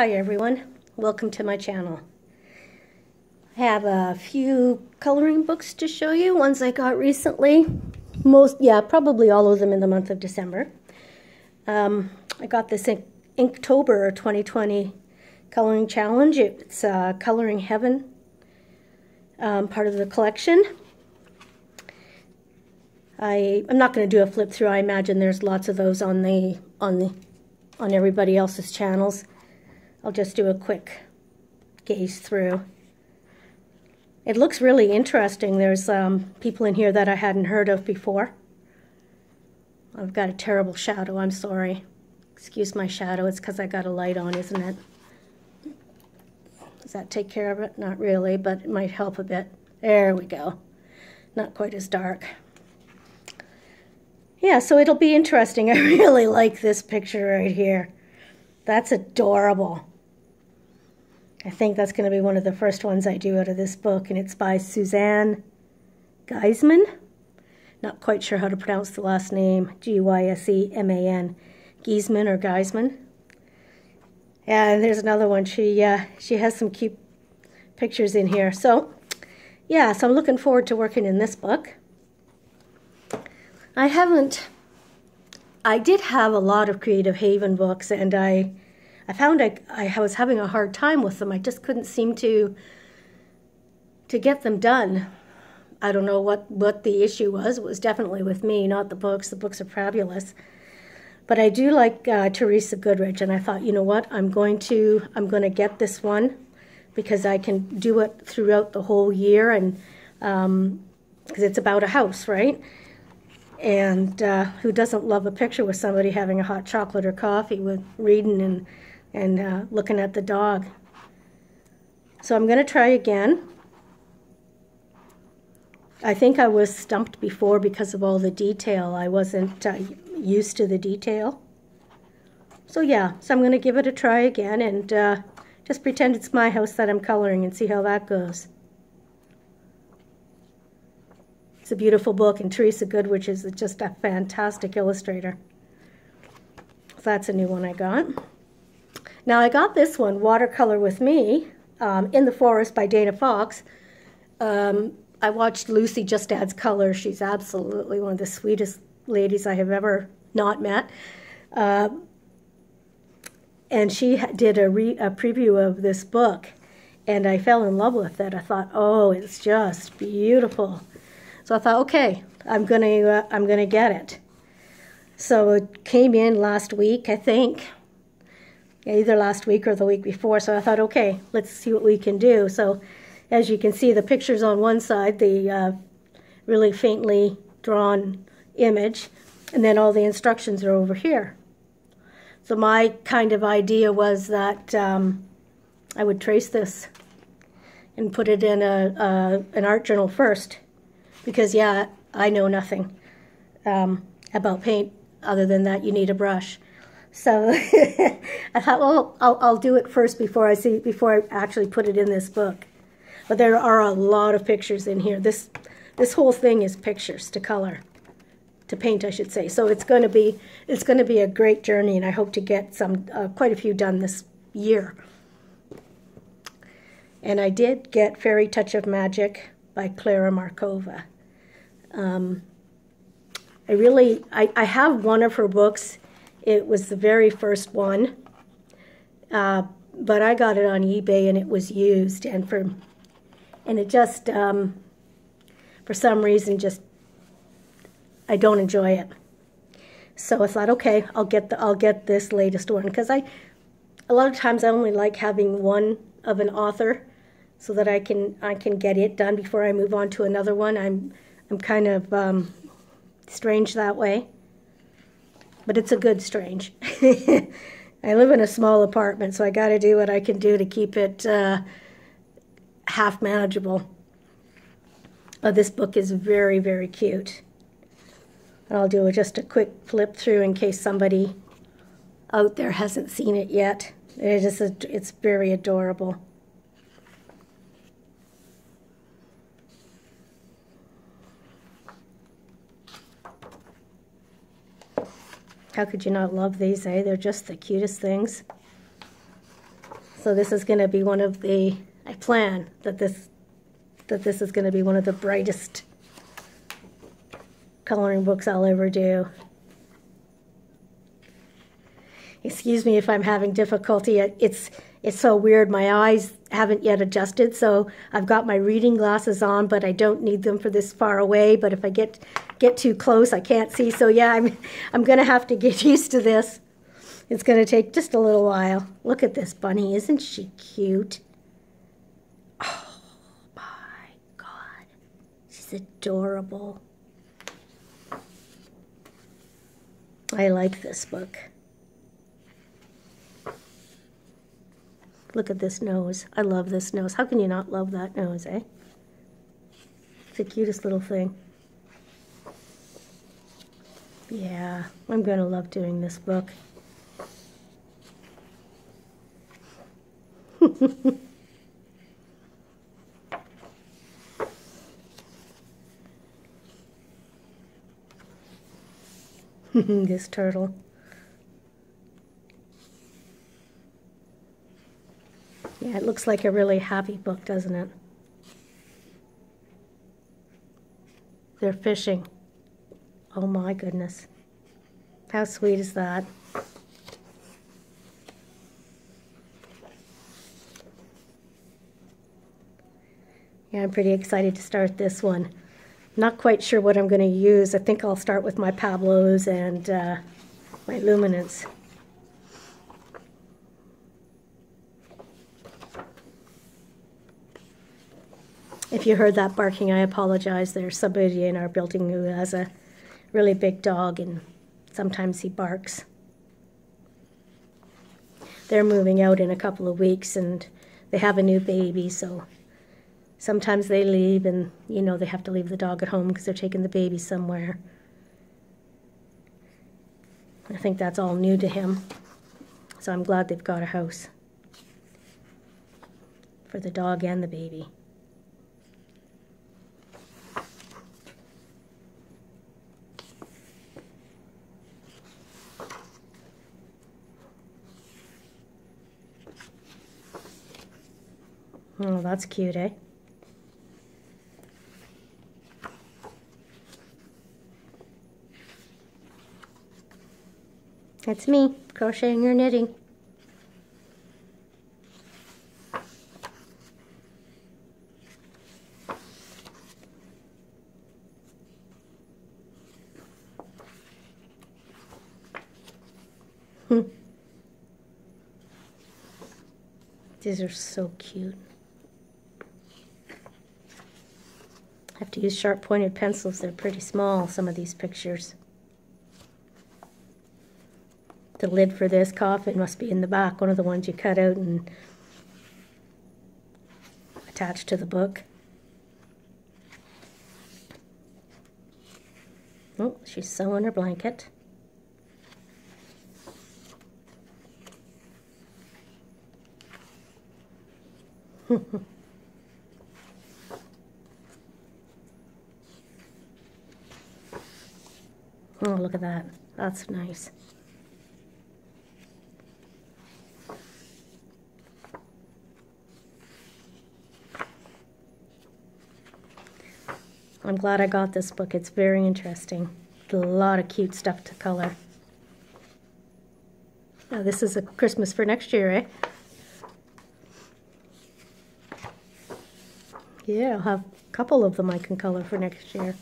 Hi everyone, welcome to my channel. I have a few coloring books to show you, ones I got recently. Probably all of them in the month of December. I got this Inktober 2020 coloring challenge. It's Coloring Heaven, part of the collection. I'm not going to do a flip through. I imagine there's lots of those on everybody else's channels. I'll just do a quick gaze through. It looks really interesting. There's people in here that I hadn't heard of before. I've got a terrible shadow, I'm sorry. Excuse my shadow, it's because I got a light on, isn't it? Does that take care of it? Not really, but it might help a bit. There we go. Not quite as dark. Yeah, so it'll be interesting. I really like this picture right here. That's adorable. I think that's going to be one of the first ones I do out of this book, and it's by Suzanne Geisman. Not quite sure how to pronounce the last name, G-Y-S-E-M-A-N, Geisman or Geisman. And there's another one. She has some cute pictures in here. So, yeah, so I'm looking forward to working in this book. I did have a lot of Creative Haven books, and I found I was having a hard time with them. I just couldn't seem to get them done. I don't know what the issue was. It was definitely with me, not the books. The books are fabulous. But I do like Teresa Goodrich, and I thought, you know what, I'm going to get this one because I can do it throughout the whole year, and because it's about a house, right? And who doesn't love a picture with somebody having a hot chocolate or coffee with reading and looking at the dog? So I'm going to try again. I think I was stumped before because of all the detail. I wasn't used to the detail. So yeah, so I'm going to give it a try again and just pretend it's my house that I'm coloring and see how that goes. It's a beautiful book, and Teresa Goodrich is just a fantastic illustrator. So that's a new one I got. Now I got this one, Watercolor With Me, In the Forest by Dana Fox. I watched Lucy Just Adds Color. She's absolutely one of the sweetest ladies I have ever not met. And she did a preview of this book, and I fell in love with it. I thought, oh, it's just beautiful. So I thought, okay, I'm gonna get it. So it came in last week, I think, either last week or the week before. So I thought, okay, let's see what we can do. So as you can see, the picture's on one side, the really faintly drawn image, and then all the instructions are over here. So my kind of idea was that I would trace this and put it in an art journal first. Because, yeah, I know nothing about paint other than that you need a brush. So I thought, well, I'll do it first before I actually put it in this book. But there are a lot of pictures in here. This whole thing is pictures to paint, I should say. So it's going to be a great journey, and I hope to get quite a few done this year. And I did get Fairy Touch of Magic by Clara Markova. I have one of her books. It was the very first one, but I got it on eBay and it was used, and it just, for some reason, I don't enjoy it. So I thought, okay, I'll get this latest one, because a lot of times I only like having one of an author, so that I can get it done before I move on to another one. I'm kind of strange that way, but it's a good strange. I live in a small apartment, so I got to do what I can do to keep it half manageable. Oh, this book is very, very cute. And I'll do just a quick flip through in case somebody out there hasn't seen it yet. It's very adorable. How could you not love these, eh? They're just the cutest things. So this is going to be one of the, I plan that this is going to be one of the brightest coloring books I'll ever do. Excuse me if I'm having difficulty. It's so weird. My eyes haven't yet adjusted, so I've got my reading glasses on, but I don't need them for this far away. But if I get too close, I can't see. So yeah, I'm going to have to get used to this. It's going to take just a little while. Look at this bunny. Isn't she cute? Oh my God. She's adorable. I like this book. Look at this nose. I love this nose. How can you not love that nose, eh? It's the cutest little thing. Yeah, I'm going to love doing this book. This turtle. Yeah, it looks like a really happy book, doesn't it? They're fishing. Oh my goodness. How sweet is that? Yeah, I'm pretty excited to start this one. Not quite sure what I'm going to use. I think I'll start with my Pablos and my Luminance. If you heard that barking, I apologize. There's somebody in our building who has a really big dog, and sometimes he barks. They're moving out in a couple of weeks, and they have a new baby, so sometimes they leave, and, you know, they have to leave the dog at home because they're taking the baby somewhere. I think that's all new to him, so I'm glad they've got a house for the dog and the baby. Oh, that's cute, eh? That's me, crocheting or knitting. These are so cute. Have to use sharp pointed pencils. They're pretty small, some of these pictures. The lid for this coffin must be in the back, one of the ones you cut out and attach to the book. Oh, she's sewing her blanket. Oh, look at that. That's nice. I'm glad I got this book. It's very interesting. A lot of cute stuff to color. Now, this is a Christmas for next year, eh? Yeah, I'll have a couple of them I can color for next year.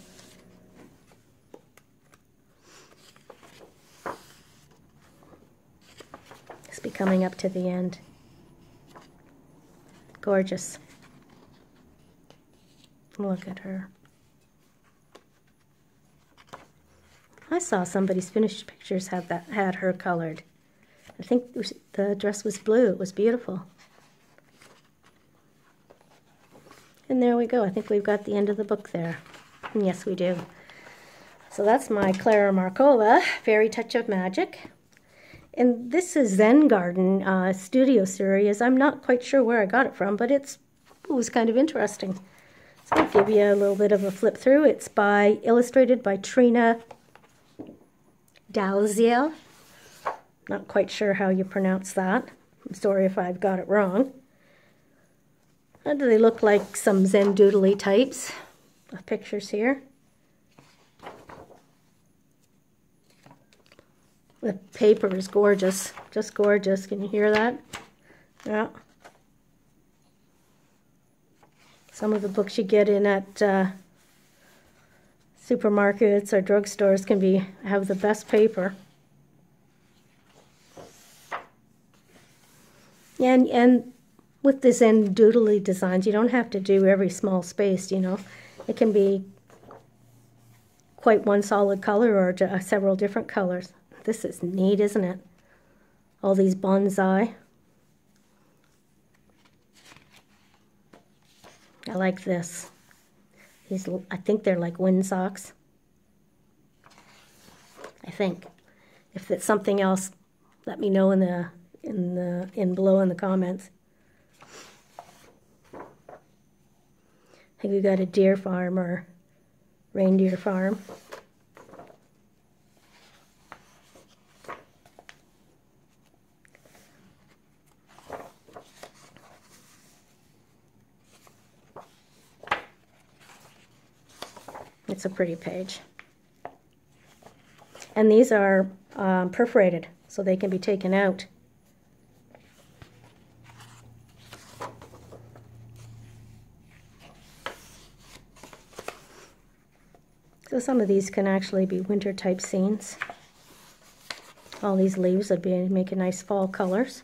Coming up to the end. Gorgeous. Look at her. I saw somebody's finished pictures had her colored. I think the dress was blue. It was beautiful. And there we go. I think we've got the end of the book there. And yes, we do. So that's my Clara Markova, Fairy Touch of Magic. And this is Zen Garden Studio Series. I'm not quite sure where I got it from, but it was kind of interesting. So I'll give you a little bit of a flip through. It's illustrated by Trina Dalziel. Not quite sure how you pronounce that. I'm sorry if I've got it wrong. How do they look like some Zen doodly types of pictures here? The paper is gorgeous, just gorgeous. Can you hear that? Yeah. Some of the books you get in at supermarkets or drugstores can have the best paper. And with the Zen doodly designs, you don't have to do every small space, you know. It can be quite one solid color or several different colors. This is neat, isn't it? All these bonsai. I like this. These, I think they're like windsocks. I think. If it's something else, let me know below in the comments. I think we got a deer farm or reindeer farm. It's a pretty page. And these are perforated, so they can be taken out. So some of these can actually be winter type scenes. All these leaves would make a nice fall colors.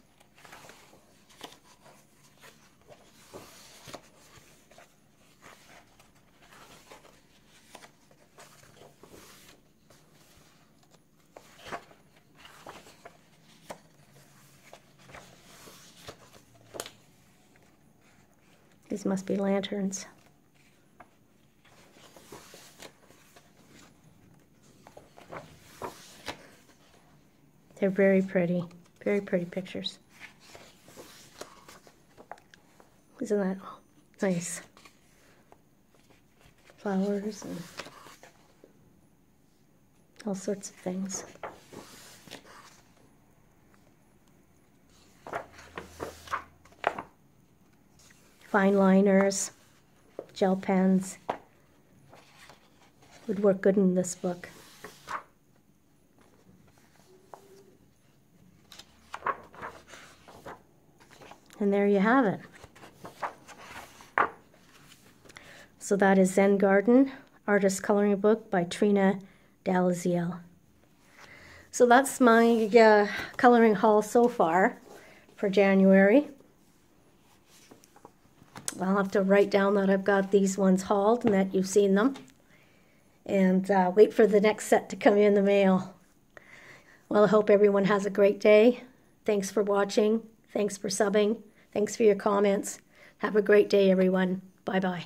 These must be lanterns. They're very pretty pictures. Isn't that nice? Flowers and all sorts of things. Fine liners, gel pens would work good in this book. And there you have it. So that is Zen Garden, Artist's Coloring Book by Trina Dalziel. So that's my coloring haul so far for January. I'll have to write down that I've got these ones hauled and that you've seen them. And wait for the next set to come in the mail. Well, I hope everyone has a great day. Thanks for watching. Thanks for subbing. Thanks for your comments. Have a great day, everyone. Bye-bye.